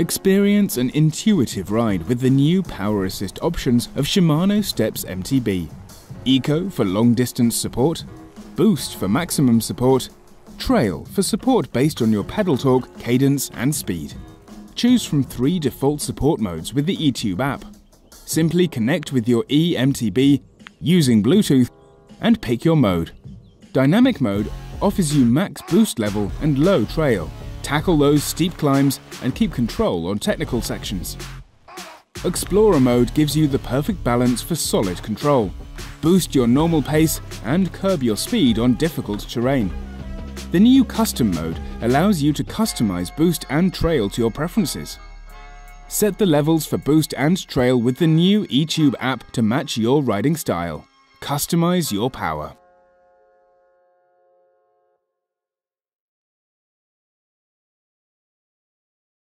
Experience an intuitive ride with the new power assist options of Shimano Steps MTB. Eco for long-distance support, Boost for maximum support, Trail for support based on your pedal torque, cadence and speed. Choose from 3 default support modes with the eTube app. Simply connect with your E-MTB using Bluetooth and pick your mode. Dynamic mode offers you max boost level and low trail. Tackle those steep climbs and keep control on technical sections. Explorer mode gives you the perfect balance for solid control. Boost your normal pace and curb your speed on difficult terrain. The new custom mode allows you to customize boost and trail to your preferences. Set the levels for boost and trail with the new eTube app to match your riding style. Customize your power.